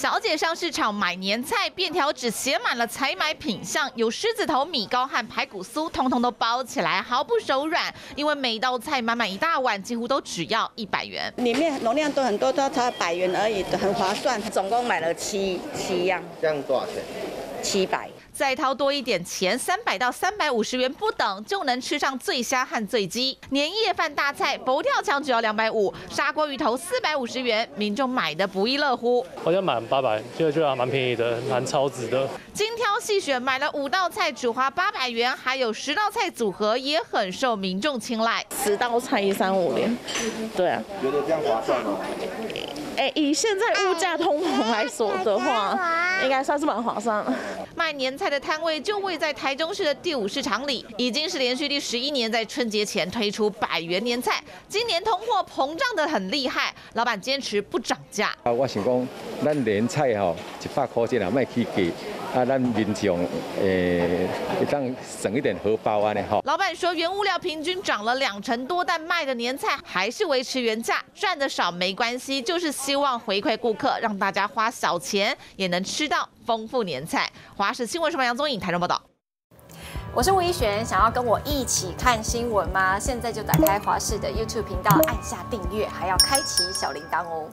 小姐上市场买年菜，便条纸写满了采买品项，有狮子头、米糕和排骨酥，通通都包起来，毫不手软。因为每道菜满满一大碗，几乎都只要100元，里面容量都很多，都才100元而已，很划算。总共买了七样，这样多少钱？700。 再掏多一点钱，300到350元不等，就能吃上醉虾和醉鸡。年夜饭大菜佛跳墙只要250，砂锅鱼头450元，民众买的不亦乐乎。好像满800，觉得还蛮便宜的，蛮超值的。精挑细选买了5道菜，只花800元，还有10道菜组合也很受民众青睐。10道菜1350，对啊。觉得这样划算吗？ 以现在物价通膨来说的话，应该算是蛮划算了。卖年菜的摊位就位在台中市的第5市场里，已经是连续第11年在春节前推出100元年菜。今年通货膨胀得很厉害，老板坚持不涨价。我想讲，咱年菜吼100块钱啊，卖起价。 啊，咱民众当省一点荷包啊呢哈。老板说，原物料平均涨了2成多，但卖的年菜还是维持原价，赚的少没关系，就是希望回馈顾客，让大家花小钱也能吃到丰富年菜。华视新闻主播杨宗颖台中报道。我是吴一璇，想要跟我一起看新闻吗？现在就打开华视的 YouTube 频道，按下订阅，还要开启小铃铛哦。